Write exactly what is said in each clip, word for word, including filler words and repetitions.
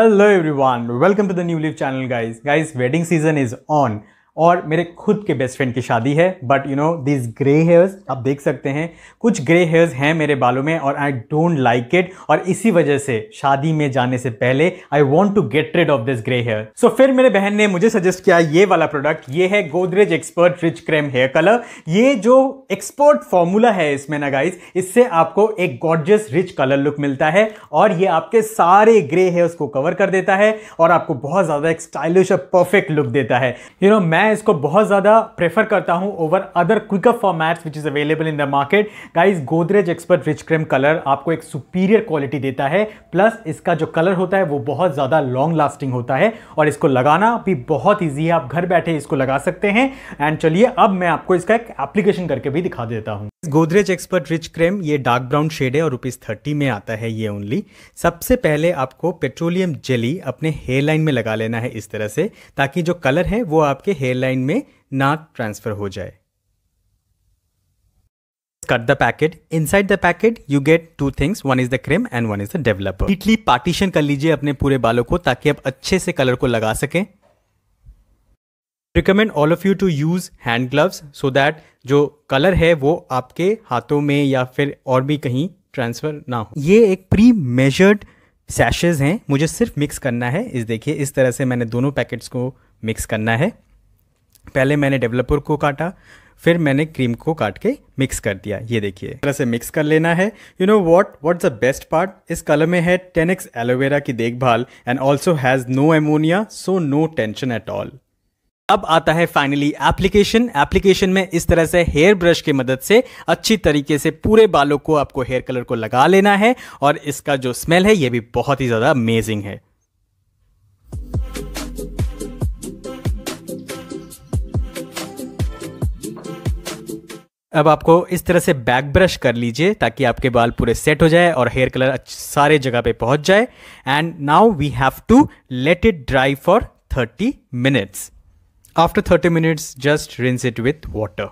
Hello everyone, welcome to the new leaf channel. Guys guys wedding season is on और मेरे खुद के best friend की शादी है। But you know this grey hairs, आप देख सकते हैं कुछ ग्रे हेयर्स हैं मेरे बालों में और आई डोंट लाइक इट। और इसी वजह से शादी में जाने से पहले I want to get rid of this grey hair. So फिर मेरे बहन ने मुझे सजेस्ट किया ये वाला प्रोडक्ट, ये है Godrej expert rich creme hair colour. ये जो एक्सपर्ट फॉर्मूला है इसमें ना गाइज, इससे आपको एक गॉर्जियस रिच कलर लुक मिलता है और ये आपके सारे ग्रे हेयर्स को कवर कर देता है और आपको बहुत ज़्यादा एक स्टाइलिश और परफेक्ट लुक देता है। यू you नो know, मैं मैं इसको बहुत ज़्यादा प्रेफर करता हूँ over other quicker formats which is available in the market. Guys Godrej expert rich creme colour आपको एक सुपीरियर क्वालिटी देता है, प्लस इसका जो कलर होता है वो बहुत ज़्यादा लॉन्ग लास्टिंग होता है और इसको लगाना भी बहुत ईजी है। आप घर बैठे इसको लगा सकते हैं। एंड चलिए अब मैं आपको इसका एक एप्लीकेशन करके भी दिखा देता हूँ। गोदरेज एक्सपर्ट रिच क्रेम ये डार्क ब्राउन शेड है और रुपीज़ थर्टी में आता है ये ओनली। सबसे पहले आपको पेट्रोलियम जेली अपने हेयर लाइन में लगा लेना है इस तरह से, ताकि जो कलर है वो आपके हेयर लाइन में ना ट्रांसफर हो जाए। Cut the packet. Inside the packet, you get two things. One is the cream and one is the developer. Neatly partition कर लीजिए अपने पूरे बालों को ताकि आप अच्छे से कलर को लगा सकें। Recommend all of you to use hand gloves so that जो कलर है वो आपके हाथों में या फिर और भी कहीं ट्रांसफर ना हो। ये एक प्री मेजर्ड सैशेज हैं, मुझे सिर्फ मिक्स करना है। इस देखिए इस तरह से मैंने दोनों पैकेट्स को मिक्स करना है। पहले मैंने डेवलपर को काटा, फिर मैंने क्रीम को काट के मिक्स कर दिया। ये देखिए इस तरह से मिक्स कर लेना है। You know what what's the best part, इस कलर में है टेन एक्स एलोवेरा की देखभाल and also has no ammonia, so no tension at all. अब आता है फाइनली एप्लीकेशन। एप्लीकेशन में इस तरह से हेयर ब्रश की मदद से अच्छी तरीके से पूरे बालों को आपको हेयर कलर को लगा लेना है और इसका जो स्मेल है ये भी बहुत ही ज़्यादा अमेजिंग है। अब आपको इस तरह से बैक ब्रश कर लीजिए ताकि आपके बाल पूरे सेट हो जाए और हेयर कलर सारे जगह पे पहुंच जाए। And now we have to let it dry for thirty minutes. After thirty minutes just rinse it with water.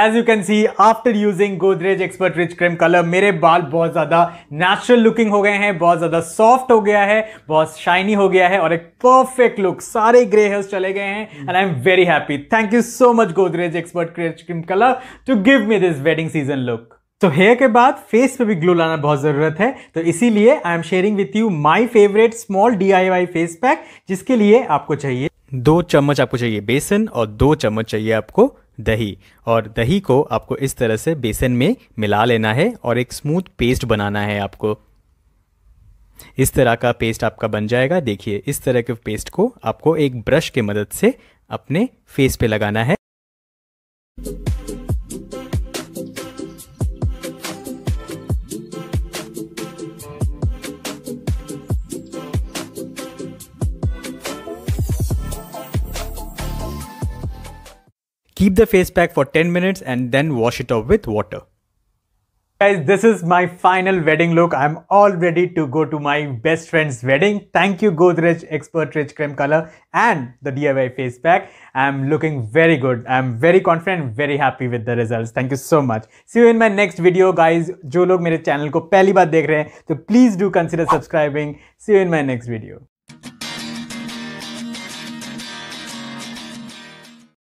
As you can see, after using Godrej Expert Rich Crème Color, मेरे बाल बहुत ज़्यादा natural looking हो गए हैं, बहुत ज़्यादा soft हो गया है, बहुत शाइनी हो गया है और एक परफेक्ट लुक, सारे ग्रे हेयर्स चले गए हैं। And I am very happy. Thank you so much Godrej expert rich creme colour to give me this wedding season look. तो हेयर के बाद फेस पे भी ग्लो लाना बहुत ज़रूरत है, तो इसीलिए I am sharing with you my favourite small D I Y face pack, जिसके लिए आपको चाहिए दो चम्मच आपको चाहिए बेसन और दो चम्मच चाहिए आपको दही। और दही को आपको इस तरह से बेसन में मिला लेना है और एक स्मूथ पेस्ट बनाना है आपको। इस तरह का पेस्ट आपका बन जाएगा। देखिए इस तरह के पेस्ट को आपको एक ब्रश के मदद से अपने फेस पे लगाना है। Keep the face pack for ten minutes and then wash it off with water. Guys, this is my final wedding look. I'm all ready to go to my best friend's wedding. Thank you Godrej Expert Rich Crème Color and the D I Y face pack. I'm looking very good. I'm very confident, very happy with the results. Thank you so much. See you in my next video guys. जो लोग मेरे channel को पहली बार देख रहे हैं तो please do consider subscribing. See you in my next video.